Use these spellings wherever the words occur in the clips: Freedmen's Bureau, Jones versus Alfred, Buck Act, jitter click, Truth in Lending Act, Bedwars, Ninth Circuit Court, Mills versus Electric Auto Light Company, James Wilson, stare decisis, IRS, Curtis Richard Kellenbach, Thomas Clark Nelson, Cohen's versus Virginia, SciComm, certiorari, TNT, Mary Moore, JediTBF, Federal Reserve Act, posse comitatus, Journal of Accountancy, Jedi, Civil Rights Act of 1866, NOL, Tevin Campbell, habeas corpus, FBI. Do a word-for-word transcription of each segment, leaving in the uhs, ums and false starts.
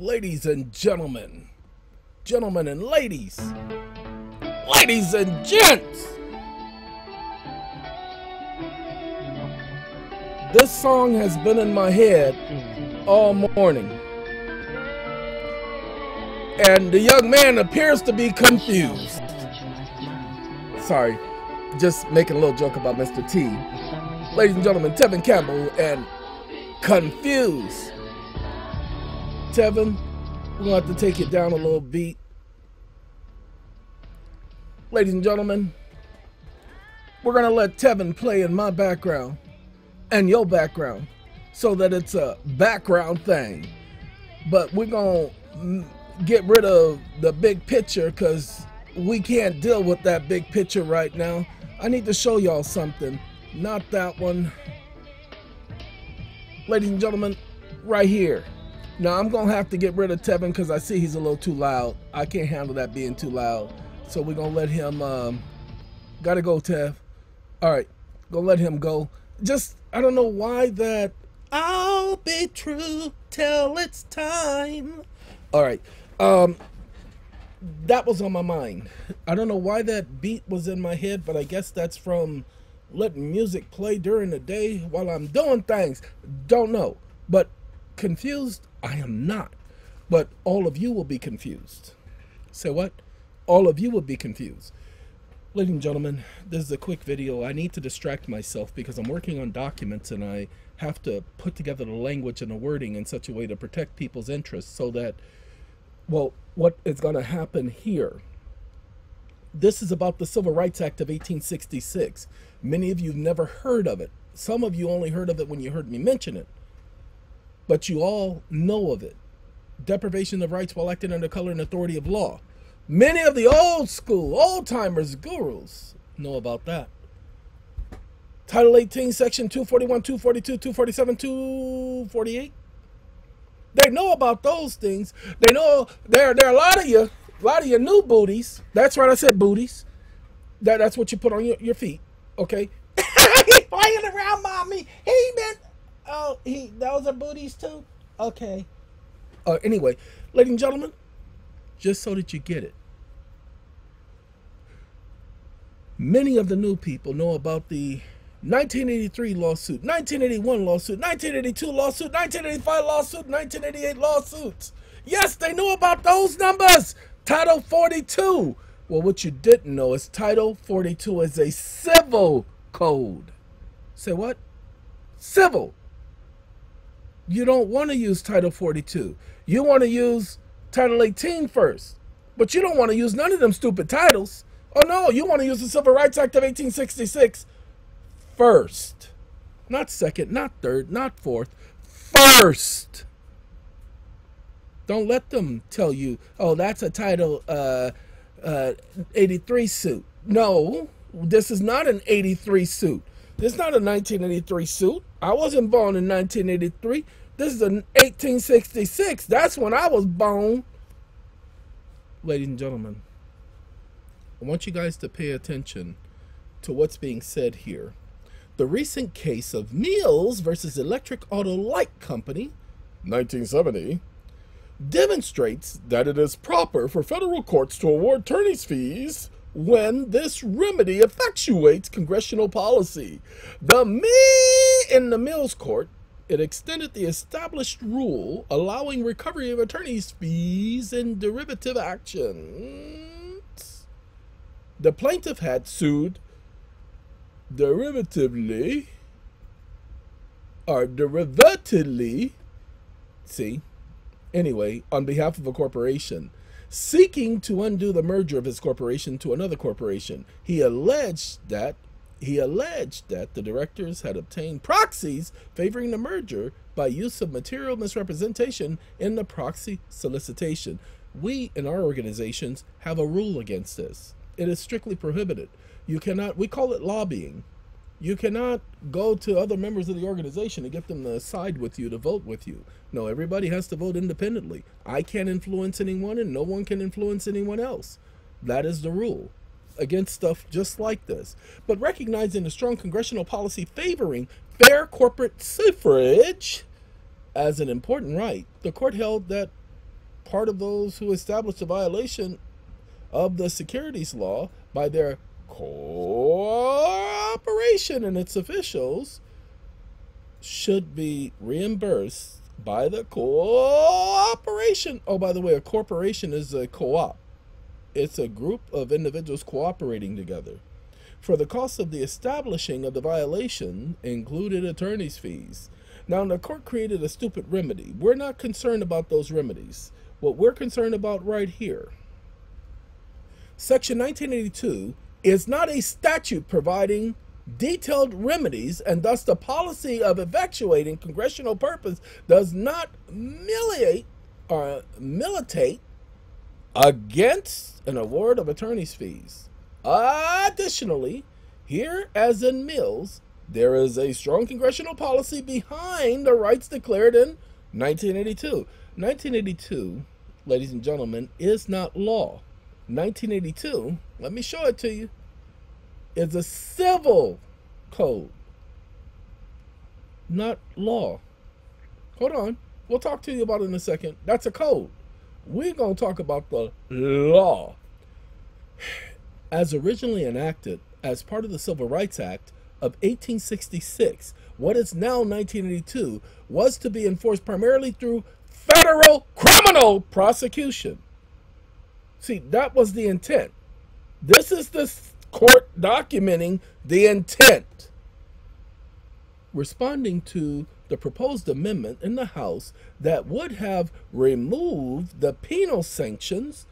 Ladies and gentlemen, gentlemen and ladies, ladies and gents. This song has been in my head all morning, and the young man appears to be confused. Sorry, just making a little joke about Mister T. Ladies and gentlemen, Tevin Campbell and Confused. Tevin, we're going to have to take it down a little beat. Ladies and gentlemen, we're going to let Tevin play in my background and your background so that it's a background thing. But we're going to get rid of the big picture because we can't deal with that big picture right now. I need to show y'all something. Not that one. Ladies and gentlemen, right here. Now I'm going to have to get rid of Tevin because I see he's a little too loud. I can't handle that being too loud. So we're going to let him, um, got to go, Tev. All right, going to let him go. Just, I don't know why that, I'll be true till it's time. All right, um, that was on my mind. I don't know why that beat was in my head, but I guess that's from letting music play during the day while I'm doing things. Don't know, but confused I am not, but all of you will be confused. Say what? All of you will be confused. Ladies and gentlemen, this is a quick video. I need to distract myself because I'm working on documents and I have to put together the language and the wording in such a way to protect people's interests so that, well, what is going to happen here? This is about the Civil Rights Act of eighteen sixty-six. Many of you have never heard of it. Some of you only heard of it when you heard me mention it. But you all know of it. Deprivation of rights while acting under color and authority of law. Many of the old school, old timers, gurus know about that. Title eighteen, section two forty-one, two forty-two, two forty-seven, two forty-eight. They know about those things. They know there, there are a lot of you, a lot of your new booties. That's right, I said booties. That, that's what you put on your, your feet, okay? He's playing around, mommy. He meant... Oh, he, those are booties too? Okay. Uh, anyway, ladies and gentlemen, just so that you get it. Many of the new people know about the nineteen eighty-three lawsuit, nineteen eighty-one lawsuit, nineteen eighty-two lawsuit, nineteen eighty-five lawsuit, nineteen eighty-eight lawsuits. Yes, they knew about those numbers. Title forty-two. Well, what you didn't know is Title forty-two is a civil code. Say what? Civil. You don't want to use Title forty-two. You want to use Title eighteen first, but you don't want to use none of them stupid titles. Oh no, you want to use the Civil Rights Act of eighteen sixty-six first, not second, not third, not fourth, first. Don't let them tell you, oh, that's a Title uh, uh, eighty-three suit. No, this is not an eighty-three suit. This is not a nineteen eighty-three suit. I wasn't born in nineteen eighty-three. This is an eighteen sixty-six. That's when I was born. Ladies and gentlemen, I want you guys to pay attention to what's being said here. The recent case of Mills versus Electric Auto Light Company, nineteen seventy, demonstrates that it is proper for federal courts to award attorney's fees when this remedy effectuates congressional policy. The me in the Mills court, it extended the established rule allowing recovery of attorney's fees in derivative actions. The plaintiff had sued derivatively or derivatively, see, anyway, on behalf of a corporation, seeking to undo the merger of his corporation to another corporation. He alleged that he alleged that the directors had obtained proxies favoring the merger by use of material misrepresentation in the proxy solicitation. We in our organizations have a rule against this. It is strictly prohibited. You cannot, we call it lobbying. You cannot go to other members of the organization and get them to side with you, to vote with you. No, everybody has to vote independently. I can't influence anyone and no one can influence anyone else. That is the rule against stuff just like this. But recognizing the strong congressional policy favoring fair corporate suffrage as an important right, the court held that part of those who established a violation of the securities law by their corporation and its officials should be reimbursed by the corporation. Oh, by the way, a corporation is a co-op. It's a group of individuals cooperating together. For the cost of the establishing of the violation included attorney's fees. Now, the court created a stupid remedy. We're not concerned about those remedies. What we're concerned about right here, Section nineteen eighty-two is not a statute providing detailed remedies, and thus the policy of effectuating congressional purpose does not militate or militate against an award of attorney's fees. Additionally, here as in Mills, there is a strong congressional policy behind the rights declared in nineteen eighty-two. nineteen eighty-two, ladies and gentlemen, is not law. nineteen eighty-two, let me show it to you, is a civil code, not law. Hold on, we'll talk to you about it in a second. That's a code. We're gonna talk about the law. As originally enacted as part of the Civil Rights Act of eighteen sixty-six, what is now nineteen eighty-two was to be enforced primarily through federal criminal prosecution. See, that was the intent. This is the court documenting the intent. Responding to the proposed amendment in the House that would have removed the penal sanctions,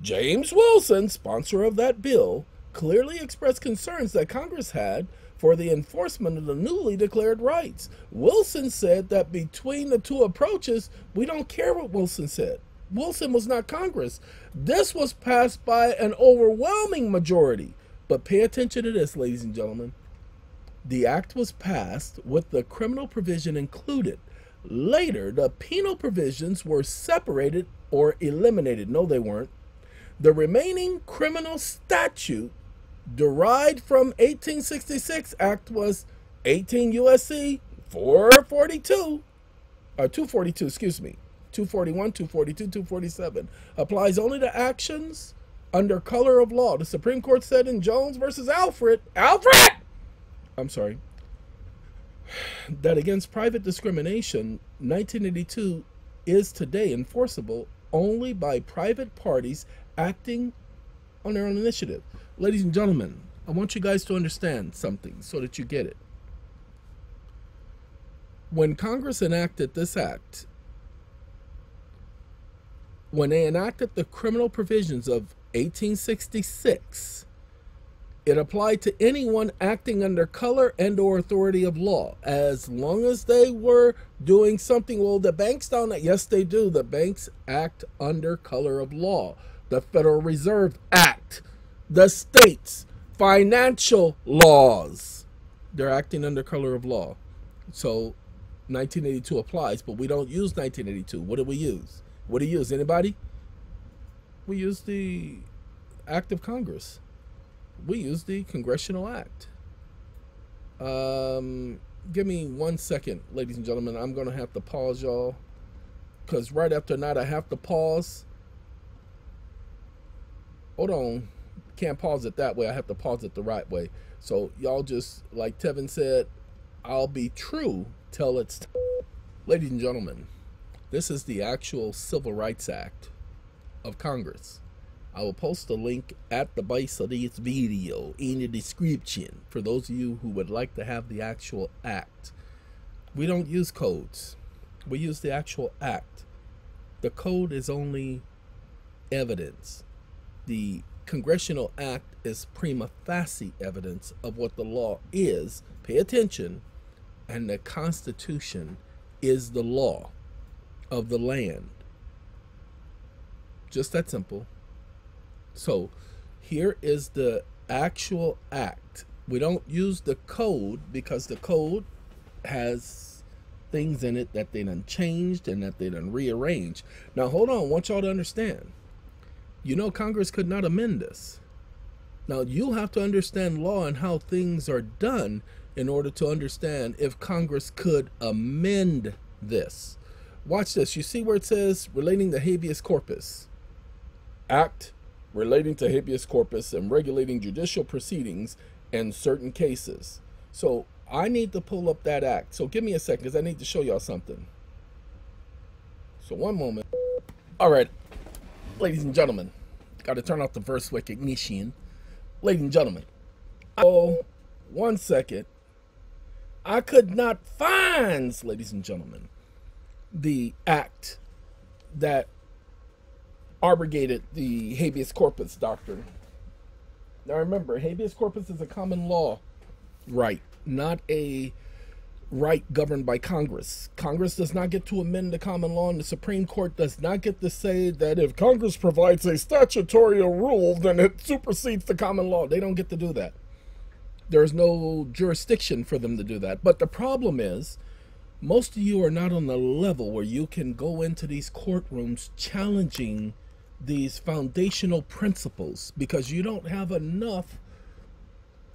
James Wilson, sponsor of that bill, clearly expressed concerns that Congress had for the enforcement of the newly declared rights. Wilson said that between the two approaches, we don't care what Wilson said. Wilson was not Congress. This was passed by an overwhelming majority. But pay attention to this, ladies and gentlemen. The act was passed with the criminal provision included. Later, the penal provisions were separated or eliminated. No, they weren't. The remaining criminal statute derived from eighteen sixty-six Act was eighteen U S C four forty-two, or two forty-two, excuse me. two forty-one, two forty-two, two forty-seven, applies only to actions under color of law. The Supreme Court said in Jones versus Alfred, Alfred, I'm sorry, that against private discrimination, nineteen eighty-two is today enforceable only by private parties acting on their own initiative. Ladies and gentlemen, I want you guys to understand something so that you get it. When Congress enacted this act, when they enacted the criminal provisions of eighteen sixty-six, it applied to anyone acting under color and or authority of law, as long as they were doing something. Well, the banks don't. Yes, they do. The banks act under color of law. The Federal Reserve Act, the states, financial laws, they're acting under color of law. So nineteen eighty-two applies, but we don't use nineteen eighty-two. What do we use? What do you use? Anybody? We use the Act of Congress. We use the Congressional Act. Um, give me one second, ladies and gentlemen. I'm going to have to pause, y'all, because right after that, I have to pause. Hold on. Can't pause it that way. I have to pause it the right way. So y'all just, like Tevin said, I'll be true till it's time. Ladies and gentlemen, this is the actual Civil Rights Act of Congress. I will post a link at the base of this video in the description for those of you who would like to have the actual act. We don't use codes. We use the actual act. The code is only evidence. The Congressional Act is prima facie evidence of what the law is. Pay attention. And the Constitution is the law of the land. Just that simple. So here is the actual act. We don't use the code because the code has things in it that they done changed and that they done rearranged. Now hold on, I want y'all to understand. You know Congress could not amend this. Now you have to understand law and how things are done in order to understand if Congress could amend this. Watch this. You see where it says relating to habeas corpus? Act relating to habeas corpus and regulating judicial proceedings and certain cases. So I need to pull up that act. So give me a second because I need to show y'all something. So one moment. All right, ladies and gentlemen, got to turn off the VerseWiki ignition. Ladies and gentlemen, oh, one second. I could not find, ladies and gentlemen, the act that abrogated the habeas corpus doctrine. Now remember, habeas corpus is a common law right, not a right governed by Congress. Congress does not get to amend the common law, and the Supreme Court does not get to say that if Congress provides a statutory rule, then it supersedes the common law. They don't get to do that. There's no jurisdiction for them to do that. But the problem is, most of you are not on the level where you can go into these courtrooms challenging these foundational principles because you don't have enough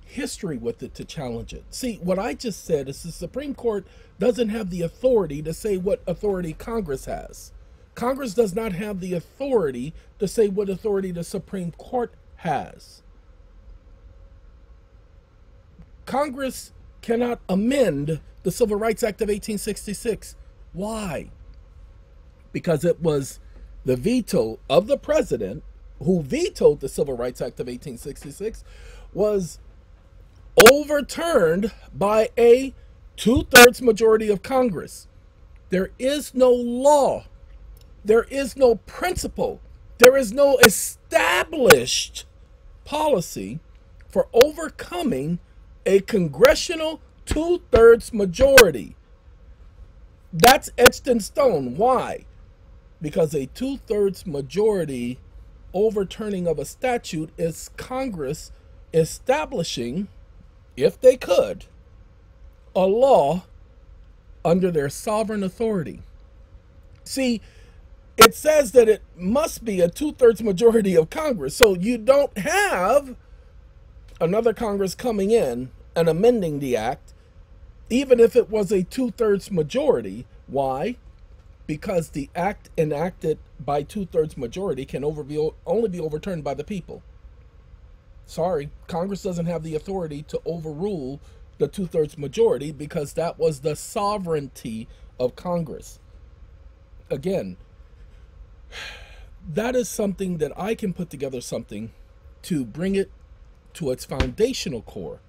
history with it to challenge it. See, what I just said is the Supreme Court doesn't have the authority to say what authority Congress has. Congress does not have the authority to say what authority the Supreme Court has. Congress cannot amend the Civil Rights Act of eighteen sixty-six. Why? Because it was the veto of the president who vetoed the Civil Rights Act of eighteen sixty-six was overturned by a two-thirds majority of Congress. There is no law. There is no principle. There is no established policy for overcoming a congressional two-thirds majority. That's etched in stone. Why? Because a two-thirds majority overturning of a statute is Congress establishing, if they could, a law under their sovereign authority. See, it says that it must be a two-thirds majority of Congress, so you don't have another Congress coming in and amending the act, even if it was a two-thirds majority. Why? Because the act enacted by two-thirds majority can over be, only be overturned by the people. Sorry, Congress doesn't have the authority to overrule the two-thirds majority because that was the sovereignty of Congress. Again, that is something that I can put together something to bring it to its foundational core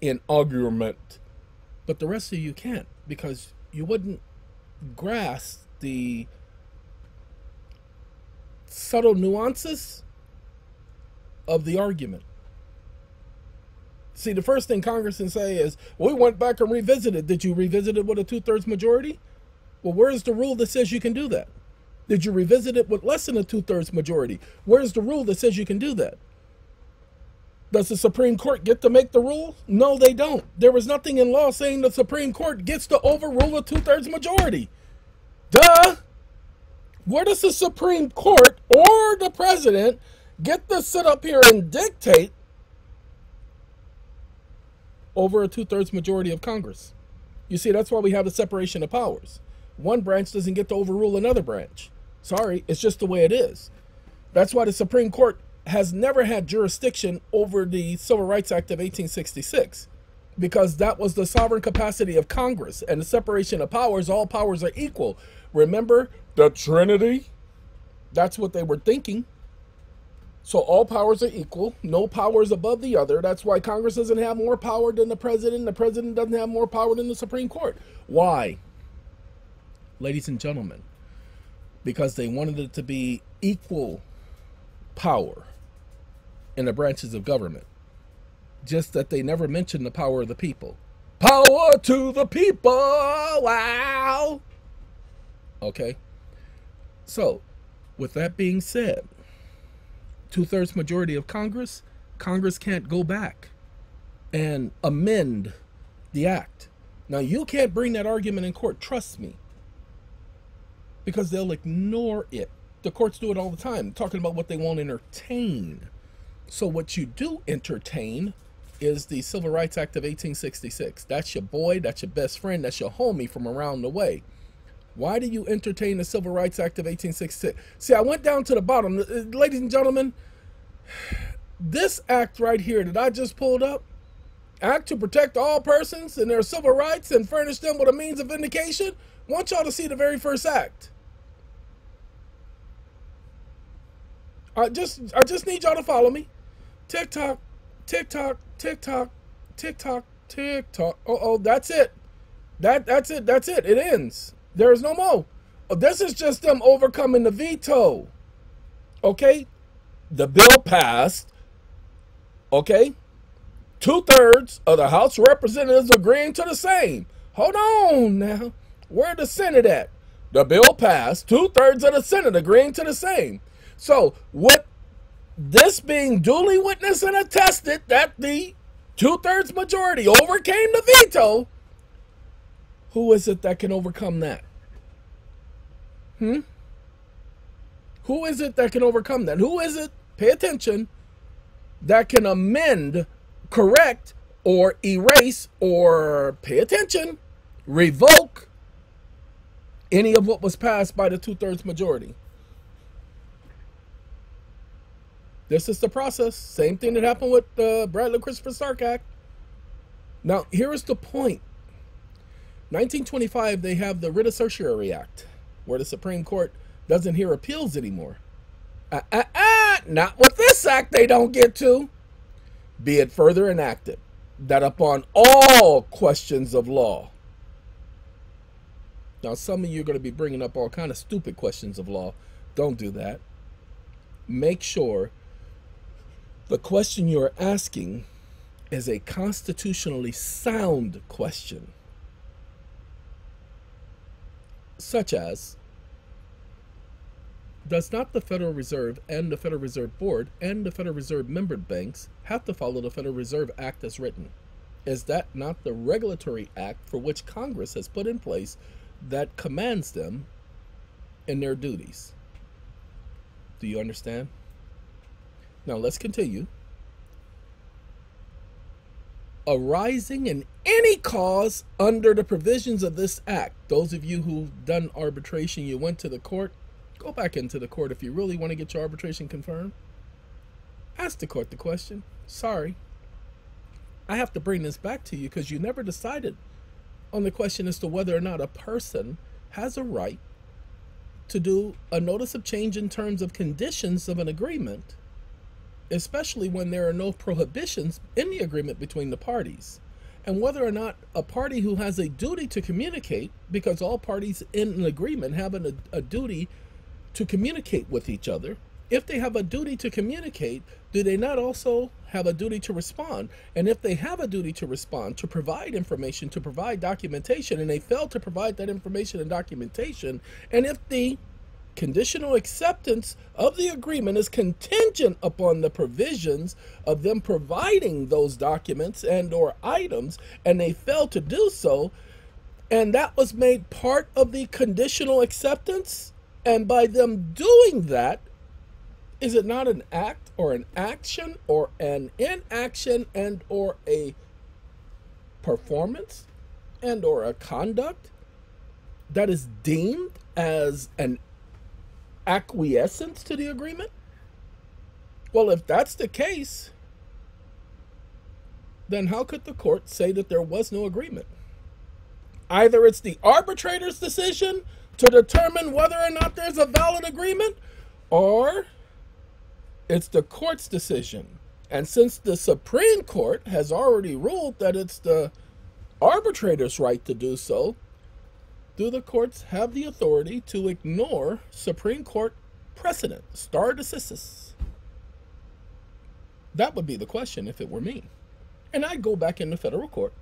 in argument, but the rest of you can't because you wouldn't grasp the subtle nuances of the argument. See, the first thing Congress can say is, well, we went back and revisited. Did you revisit it with a two-thirds majority? Well, where's the rule that says you can do that? Did you revisit it with less than a two-thirds majority? Where's the rule that says you can do that? Does the Supreme Court get to make the rule? No, they don't. There was nothing in law saying the Supreme Court gets to overrule a two-thirds majority. Duh! Where does the Supreme Court or the president get to sit up here and dictate over a two-thirds majority of Congress? You see, that's why we have the separation of powers. One branch doesn't get to overrule another branch. Sorry, it's just the way it is. That's why the Supreme Court has never had jurisdiction over the Civil Rights Act of eighteen sixty-six, because that was the sovereign capacity of Congress and the separation of powers. All powers are equal. Remember the Trinity? That's what they were thinking. So all powers are equal. No power is above the other. That's why Congress doesn't have more power than the president. The president doesn't have more power than the Supreme Court. Why? Ladies and gentlemen, because they wanted it to be equal power in the branches of government, just that they never mentioned the power of the people. Power to the people. Wow. Okay, so with that being said, two-thirds majority of Congress, Congress can't go back and amend the act. Now you can't bring that argument in court, trust me, because they'll ignore it. The courts do it all the time, talking about what they won't entertain. So what you do entertain is the Civil Rights Act of eighteen sixty-six. That's your boy, that's your best friend, that's your homie from around the way. Why do you entertain the Civil Rights Act of eighteen sixty-six? See, I went down to the bottom. Ladies and gentlemen, this act right here that I just pulled up, act to protect all persons and their civil rights and furnish them with a means of vindication, want y'all to see the very first act. I just, I just need y'all to follow me. TikTok, TikTok, TikTok, TikTok, TikTok. Uh oh, that's it. That, that's it. That's it. It ends. There is no more. This is just them overcoming the veto. Okay, the bill passed. Okay, two thirds of the House representatives agreeing to the same. Hold on now. Where the Senate at? The bill passed. Two thirds of the Senate agreeing to the same. So with this being duly witnessed and attested that the two-thirds majority overcame the veto, who is it that can overcome that? Hmm? Who is it that can overcome that? Who is it, pay attention, that can amend, correct, or erase, or pay attention, revoke any of what was passed by the two-thirds majority? This is the process. Same thing that happened with the uh, Bradley Christopher Stark Act. Now, here is the point. nineteen twenty-five, they have the Writ of Certiorari Act, where the Supreme Court doesn't hear appeals anymore. Uh, uh, uh, not with this act they don't get to. Be it further enacted, that upon all questions of law. Now, some of you are going to be bringing up all kind of stupid questions of law. Don't do that. Make sure the question you're asking is a constitutionally sound question, such as, does not the Federal Reserve and the Federal Reserve Board and the Federal Reserve membered banks have to follow the Federal Reserve Act as written? Is that not the regulatory act for which Congress has put in place that commands them in their duties? Do you understand? Now let's continue. Arising in any cause under the provisions of this act. Those of you who've done arbitration, you went to the court, go back into the court if you really want to get your arbitration confirmed. Ask the court the question. Sorry, I have to bring this back to you because you never decided on the question as to whether or not a person has a right to do a notice of change in terms of conditions of an agreement, especially when there are no prohibitions in the agreement between the parties, and whether or not a party who has a duty to communicate, because all parties in an agreement have an, a, a duty to communicate with each other. If they have a duty to communicate, do they not also have a duty to respond? And if they have a duty to respond, to provide information, to provide documentation, and they fail to provide that information and documentation, and if the conditional acceptance of the agreement is contingent upon the provisions of them providing those documents and or items, and they fail to do so, and that was made part of the conditional acceptance, and by them doing that, is it not an act or an action or an inaction and or a performance and or a conduct that is deemed as an acquiescence to the agreement? Well, if that's the case, then how could the court say that there was no agreement? Either it's the arbitrator's decision to determine whether or not there's a valid agreement, or it's the court's decision. And since the Supreme Court has already ruled that it's the arbitrator's right to do so, do the courts have the authority to ignore Supreme Court precedent, stare decisis? That would be the question if it were me. And I'd go back into federal court.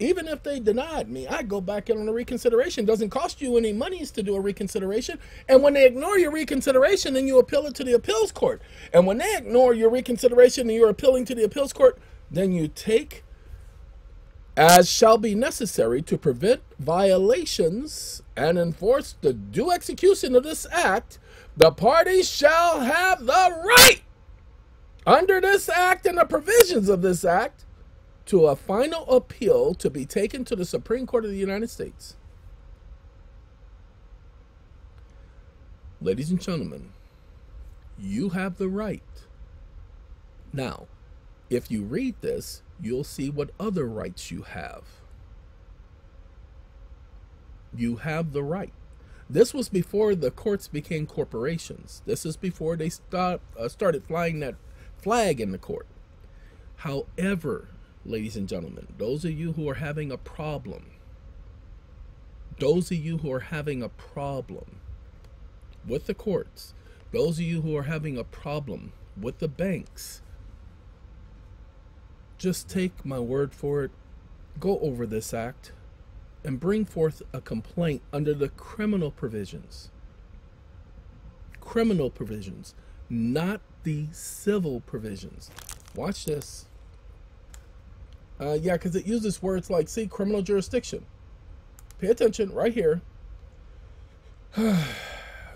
Even if they denied me, I'd go back in on a reconsideration. It doesn't cost you any monies to do a reconsideration. And when they ignore your reconsideration, then you appeal it to the appeals court. And when they ignore your reconsideration and you're appealing to the appeals court, then you take as shall be necessary to prevent violations and enforce the due execution of this act. The parties shall have the right under this act and the provisions of this act to a final appeal to be taken to the Supreme Court of the United States. ladies and gentlemen, you have the right. Now, if you read this, you'll see what other rights you have. You have the right. This was before the courts became corporations. This is before they start, uh, started flying that flag in the court. However, ladies and gentlemen, those of you who are having a problem, those of you who are having a problem with the courts, those of you who are having a problem with the banks, just take my word for it, go over this act, and bring forth a complaint under the criminal provisions. Criminal provisions, not the civil provisions. Watch this. Uh, yeah, because it uses words like, see, criminal jurisdiction. Pay attention right here.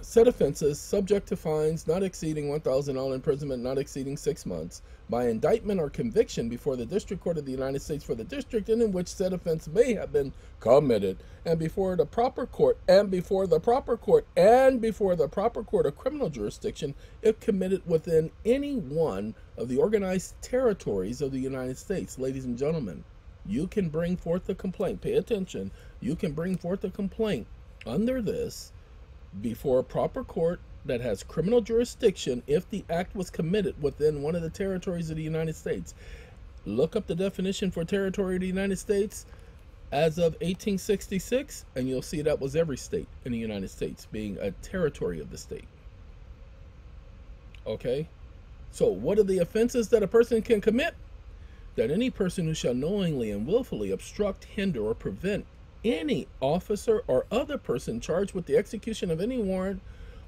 Said offenses subject to fines not exceeding one thousand dollars, imprisonment not exceeding six months, by indictment or conviction before the District Court of the United States for the district in which said offense may have been committed, and before the proper court, and before the proper court, and before the proper court of criminal jurisdiction, if committed within any one of the organized territories of the United States. Ladies and gentlemen, you can bring forth a complaint. Pay attention. You can bring forth a complaint under this before a proper court that has criminal jurisdiction if the act was committed within one of the territories of the United States. Look up the definition for territory of the United States as of eighteen sixty-six, and you'll see that was every state in the United States being a territory of the state. Okay? So what are the offenses that a person can commit? That any person who shall knowingly and willfully obstruct, hinder, or prevent any officer or other person charged with the execution of any warrant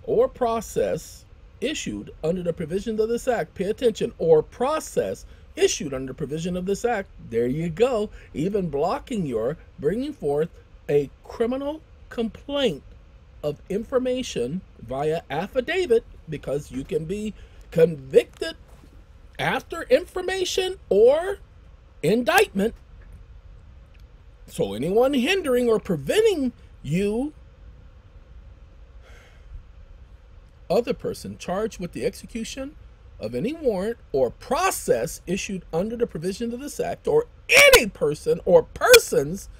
or process issued under the provisions of this act, pay attention, or process issued under provision of this act, there you go, even blocking your bringing forth a criminal complaint of information via affidavit, because you can be convicted after information or indictment. So anyone hindering or preventing you, other person charged with the execution of any warrant or process issued under the provision of this act, or any person or persons,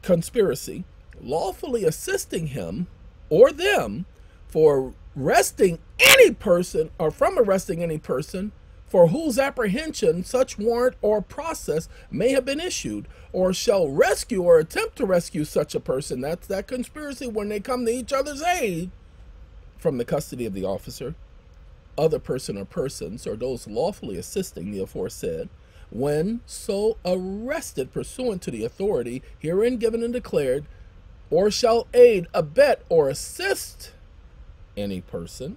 conspiracy, lawfully assisting him or them for arresting any person or from arresting any person for whose apprehension such warrant or process may have been issued, or shall rescue or attempt to rescue such a person. That's that conspiracy when they come to each other's aid from the custody of the officer, other person or persons, or those lawfully assisting the aforesaid, when so arrested pursuant to the authority herein given and declared, or shall aid, abet, or assist any person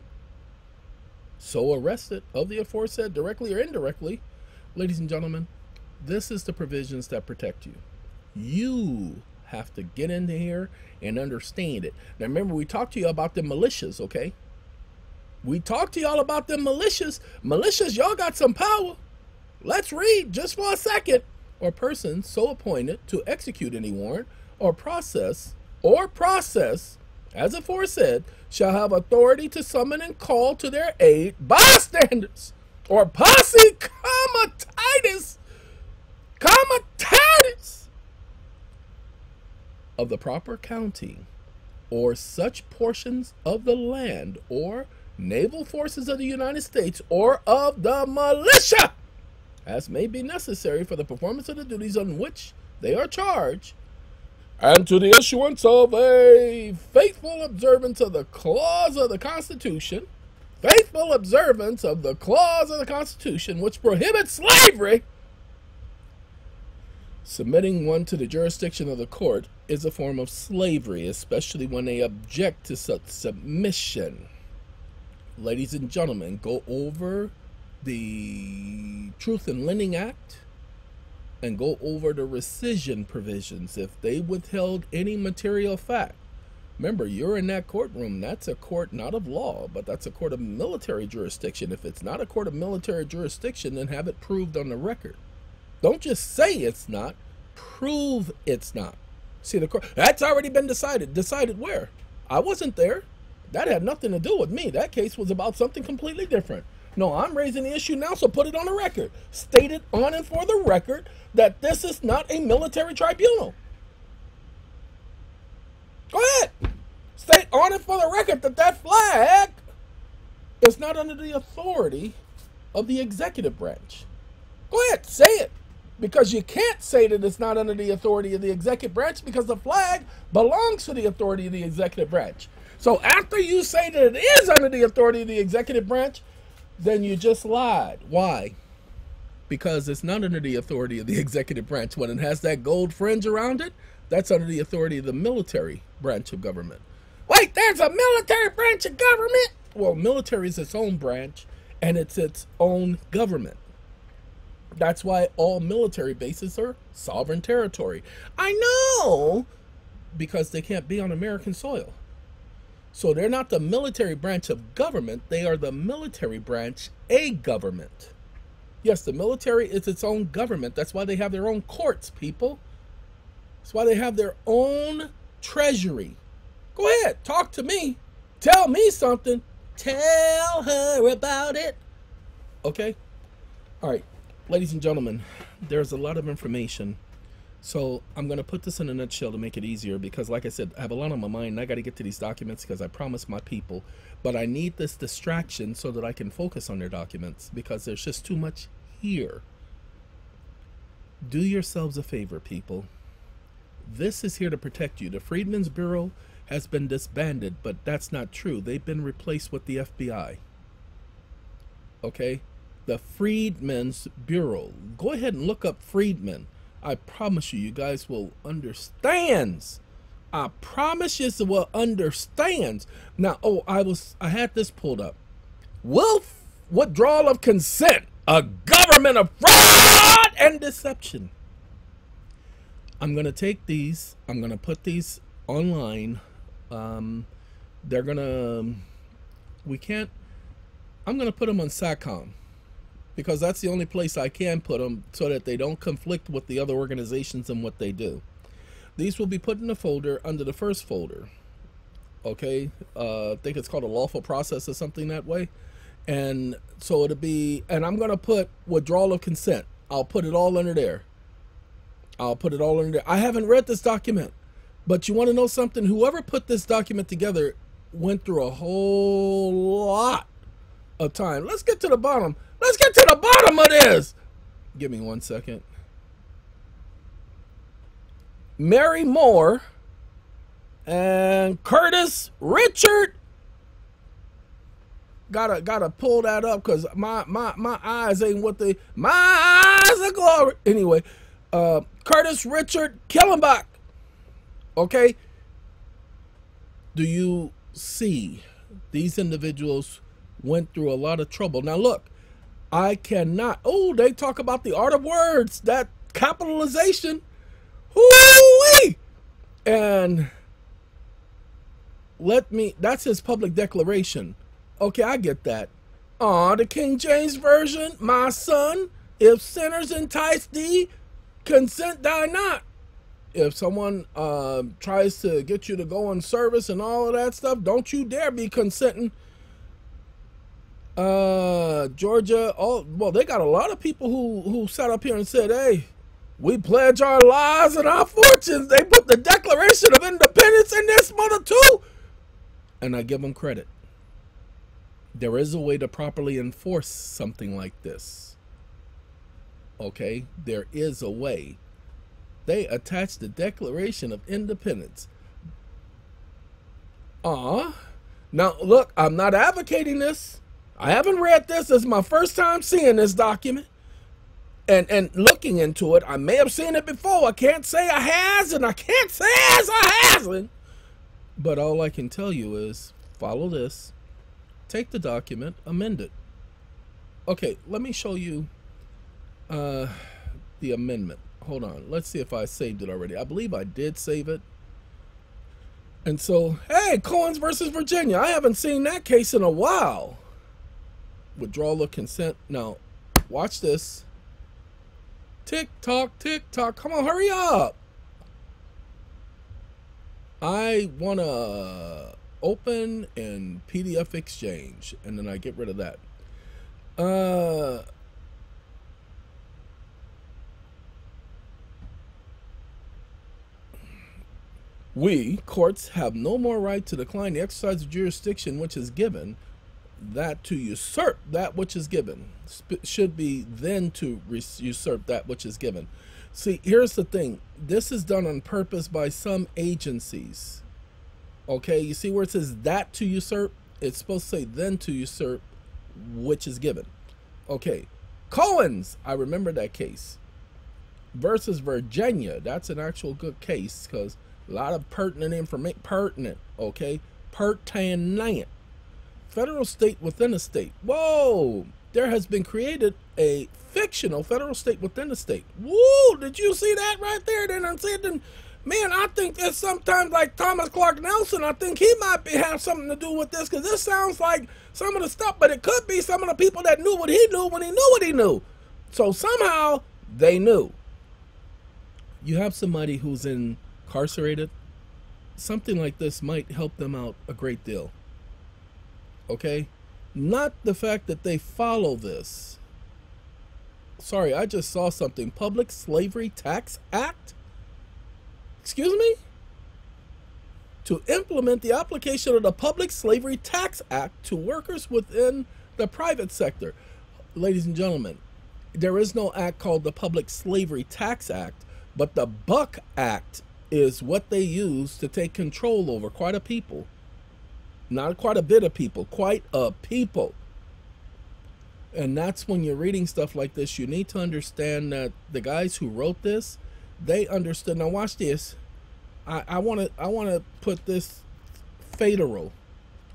so arrested of the aforesaid, directly or indirectly. Ladies and gentlemen, this is the provisions that protect you. You have to get into here and understand it. Now remember, we talked to you about the militias, okay? We talked to y'all about them militias. Militias, y'all got some power. Let's read just for a second. Or person so appointed to execute any warrant or process or process as aforesaid shall have authority to summon and call to their aid bystanders or posse comitatus comitatus of the proper county or such portions of the land or naval forces of the United States or of the militia as may be necessary for the performance of the duties on which they are charged, and to the issuance of a faithful observance of the clause of the Constitution, faithful observance of the clause of the Constitution which prohibits slavery, submitting one to the jurisdiction of the court is a form of slavery, especially when they object to such submission. Ladies and gentlemen, go over the Truth in Lending Act and go over the rescission provisions. If they withheld any material fact, remember, you're in that courtroom. That's a court not of law, but that's a court of military jurisdiction. If it's not a court of military jurisdiction, then have it proved on the record. Don't just say it's not, prove it's not. See, the court, that's already been decided. Decided where? I wasn't there. That had nothing to do with me. That case was about something completely different. No, I'm raising the issue now, so put it on the record. State it on and for the record that this is not a military tribunal. Go ahead. State on and for the record that that flag is not under the authority of the executive branch. Go ahead, say it. Because you can't say that it's not under the authority of the executive branch because the flag belongs to the authority of the executive branch. So after you say that it is under the authority of the executive branch, then you just lied. Why? Because it's not under the authority of the executive branch. When it has that gold fringe around it, that's under the authority of the military branch of government. Wait, there's a military branch of government? Well, military is its own branch, and it's its own government. That's why all military bases are sovereign territory. I know, because they can't be on American soil. So they're not the military branch of government. They are the military branch, a government. Yes, the military is its own government. That's why they have their own courts, people. That's why they have their own treasury. Go ahead, talk to me. Tell me something. Tell her about it. Okay? All right. Ladies and gentlemen, there's a lot of information, so I'm going to put this in a nutshell to make it easier because, like I said, I have a lot on my mind and I got to get to these documents because I promised my people, but I need this distraction so that I can focus on their documents because there's just too much here. Do yourselves a favor, people. This is here to protect you. The Freedmen's Bureau has been disbanded, but that's not true. They've been replaced with the F B I. Okay? The Freedmen's Bureau. Go ahead and look up Freedmen. I promise you, you guys will understand. I promise you will understand. Now, oh, I was, I had this pulled up. Willful withdrawal of consent, a government of fraud and deception. I'm gonna take these. I'm gonna put these online. Um, they're gonna. We can't. I'm gonna put them on SciComm, because that's the only place I can put them so that they don't conflict with the other organizations and what they do. These will be put in a folder under the first folder. Okay, uh, I think it's called a lawful process or something that way. And so it'll be, and I'm gonna put withdrawal of consent. I'll put it all under there. I'll put it all under there. I haven't read this document, but you wanna know something? Whoever put this document together went through a whole lot of time. Let's get to the bottom. Let's get to the bottom of this. Give me one second. Mary Moore and Curtis Richard. Gotta gotta pull that up because my my my eyes ain't what they my eyes are glory. Anyway, uh, Curtis Richard Kellenbach. Okay. Do you see these individuals went through a lot of trouble? Now look. I cannot. Oh, they talk about the art of words, that capitalization. Hoo-wee! And let me, that's his public declaration. Okay, I get that. Aw, the King James Version, my son, if sinners entice thee, consent thou not. If someone uh, tries to get you to go on service and all of that stuff, don't you dare be consenting. Uh, Georgia, oh, well, they got a lot of people who, who sat up here and said, hey, we pledge our lives and our fortunes. They put the Declaration of Independence in this mother too. And I give them credit. There is a way to properly enforce something like this. Okay, there is a way. They attached the Declaration of Independence. Aw, now look, I'm not advocating this. I haven't read this. This is my first time seeing this document and, and looking into it. I may have seen it before. I can't say I hasn't. I can't say as I hasn't. But all I can tell you is follow this. Take the document. Amend it. Okay, let me show you uh, the amendment. Hold on. Let's see if I saved it already. I believe I did save it. And so, hey, Cohen's versus Virginia. I haven't seen that case in a while. Withdrawal of consent. Now, watch this. Tick tock, tick tock. Come on, hurry up. I want to open and P D F exchange, and then I get rid of that. Uh, we, courts, have no more right to decline the exercise of jurisdiction which is given that to usurp that which is given. Sp- should be then to usurp that which is given. See, here's the thing. This is done on purpose by some agencies. Okay, you see where it says that to usurp? It's supposed to say then to usurp, which is given. Okay, Cohen's, I remember that case, versus Virginia. That's an actual good case because a lot of pertinent information, pertinent, okay, pertinent. Federal state within a state. Whoa, there has been created a fictional federal state within a state. Whoa, did you see that right there? Then I'm saying, then, man, I think that sometimes, like Thomas Clark Nelson, I think he might be, have something to do with this, because this sounds like some of the stuff, but it could be some of the people that knew what he knew when he knew what he knew. So somehow they knew. You have somebody who's incarcerated. Something like this might help them out a great deal. Okay? Not the fact that they follow this. Sorry, I just saw something. Public Slavery Tax Act? Excuse me? To implement the application of the Public Slavery Tax Act to workers within the private sector. Ladies and gentlemen, there is no act called the Public Slavery Tax Act, but the Buck Act is what they use to take control over quite a people. Not quite a bit of people, quite a people. And that's when you're reading stuff like this, you need to understand that the guys who wrote this, they understood. Now watch this. I I want to I want to put this federal.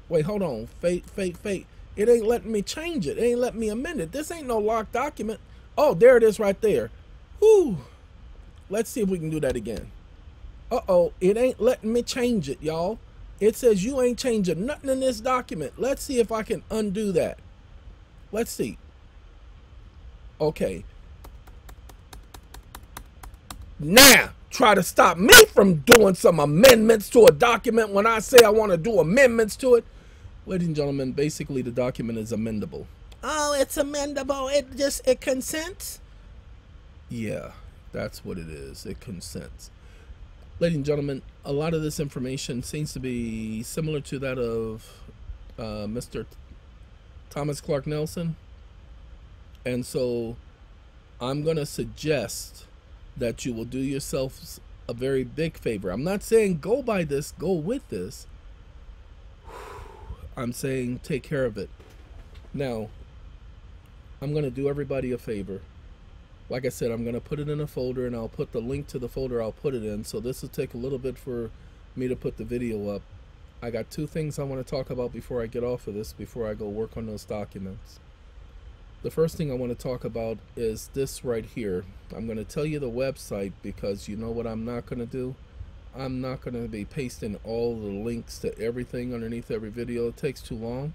Wait, hold on. Fate, fate, fate. It ain't letting me change it. It ain't letting me amend it. This ain't no locked document. Oh, there it is right there. Whoo. Let's see if we can do that again. Uh-oh, it ain't letting me change it, y'all. It says you ain't changing nothing in this document. Let's see if I can undo that. Let's see. Okay. Now, try to stop me from doing some amendments to a document when I say I want to do amendments to it. Ladies and gentlemen, basically the document is amendable. Oh, it's amendable. It just, it consents? Yeah, that's what it is. It consents. Ladies and gentlemen, a lot of this information seems to be similar to that of uh, Mister Thomas Clark Nelson. And so I'm going to suggest that you will do yourself a very big favor. I'm not saying go by this, go with this. I'm saying take care of it. Now, I'm going to do everybody a favor. Like I said, I'm going to put it in a folder, and I'll put the link to the folder I'll put it in. So this will take a little bit for me to put the video up. I got two things I want to talk about before I get off of this, before I go work on those documents. The first thing I want to talk about is this right here. I'm going to tell you the website because you know what I'm not going to do? I'm not going to be pasting all the links to everything underneath every video. It takes too long.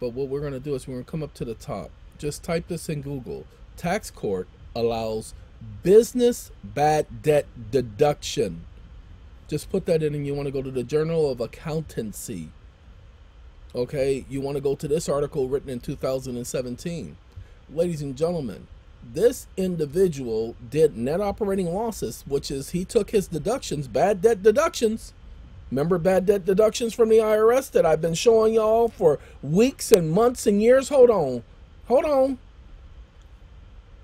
But what we're going to do is we're going to come up to the top. Just type this in Google. Tax court allows business bad debt deduction. Just put that in, and you want to go to the Journal of Accountancy. Okay, you want to go to this article written in two thousand seventeen. Ladies and gentlemen, this individual did net operating losses, which is he took his deductions, bad debt deductions. Remember bad debt deductions from the I R S that I've been showing y'all for weeks and months and years? Hold on. Hold on.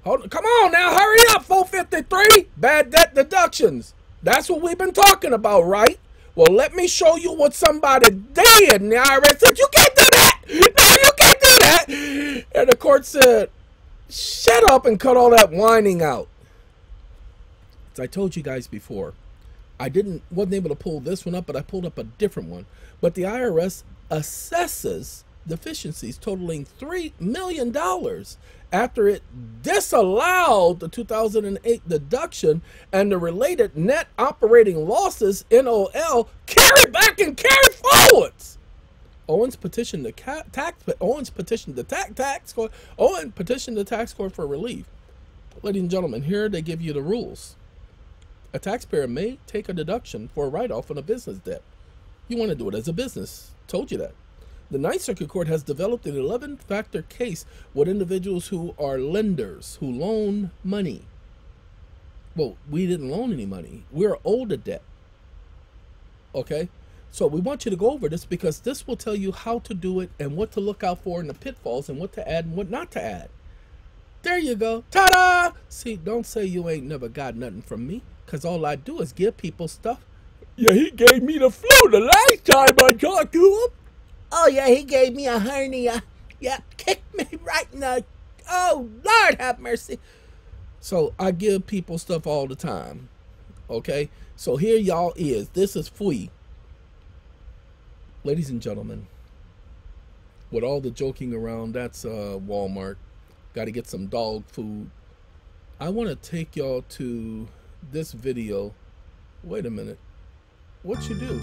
Hold on. Come on now, hurry up, four fifty-three. Bad debt deductions. That's what we've been talking about, right? Well, let me show you what somebody did. And the I R S said, you can't do that. No, you can't do that. And the court said, shut up and cut all that whining out. As I told you guys before, I didn't wasn't able to pull this one up, but I pulled up a different one. But the I R S assesses deficiencies totaling three million dollars after it disallowed the two thousand eight deduction and the related net operating losses, N O L, carry back and carry forwards. Owens petitioned the tax Owens petitioned the tax tax court. Owens petitioned the tax court for relief. Ladies and gentlemen, here they give you the rules. A taxpayer may take a deduction for a write-off on a business debt. You want to do it as a business. Told you that. The Ninth Circuit Court has developed an eleven factor case with individuals who are lenders, who loan money. Well, we didn't loan any money. We're owed a debt. Okay? So we want you to go over this because this will tell you how to do it and what to look out for and the pitfalls and what to add and what not to add. There you go. Ta-da! See, don't say you ain't never got nothing from me, because all I do is give people stuff. Yeah, he gave me the flu the last time I talked to him. Oh, yeah, he gave me a hernia. Yeah, kicked me right in the... Oh, Lord have mercy. So I give people stuff all the time. Okay? So here y'all is. This is F U I. Ladies and gentlemen, with all the joking around, that's uh, Walmart. Got to get some dog food. I want to take y'all to this video. Wait a minute. What you do?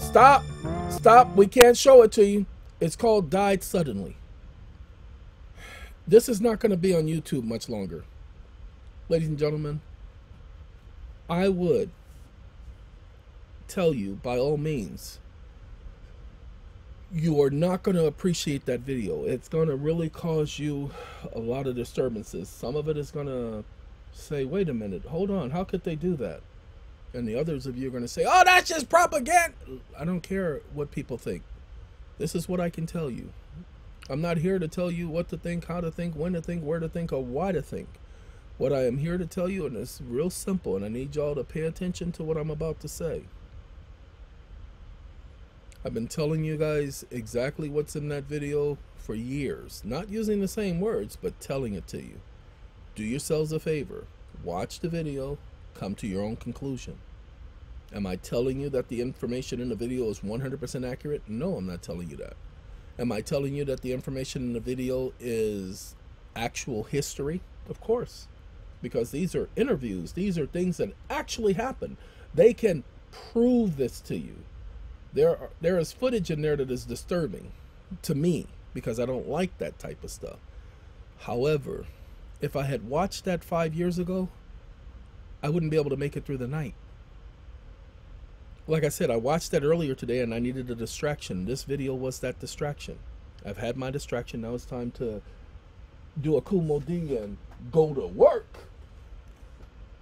Stop. Stop. We can't show it to you. It's called Died Suddenly. This is not going to be on YouTube much longer. Ladies and gentlemen, I would tell you, by all means, you are not going to appreciate that video. It's going to really cause you a lot of disturbances. Some of it is going to say, wait a minute, hold on, how could they do that? And the others of you are going to say, oh, that's just propaganda. I don't care what people think. This is what I can tell you. I'm not here to tell you what to think, how to think, when to think, where to think, or why to think. What I am here to tell you, and it's real simple, and I need y'all to pay attention to what I'm about to say. I've been telling you guys exactly what's in that video for years. Not using the same words, but telling it to you. Do yourselves a favor. Watch the video. Come to your own conclusion. Am I telling you that the information in the video is one hundred percent accurate? No, I'm not telling you that. Am I telling you that the information in the video is actual history? Of course. Because these are interviews. These are things that actually happen. They can prove this to you. There are, there is footage in there that is disturbing to me because I don't like that type of stuff. However, if I had watched that five years ago, I wouldn't be able to make it through the night. Like I said, I watched that earlier today and I needed a distraction. This video was that distraction. I've had my distraction. Now it's time to do a kumodinga and go to work.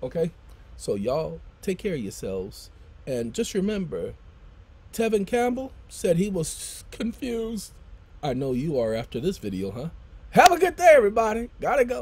Okay? So y'all take care of yourselves. And just remember, Tevin Campbell said he was confused. I know you are after this video, huh? Have a good day, everybody. Gotta go.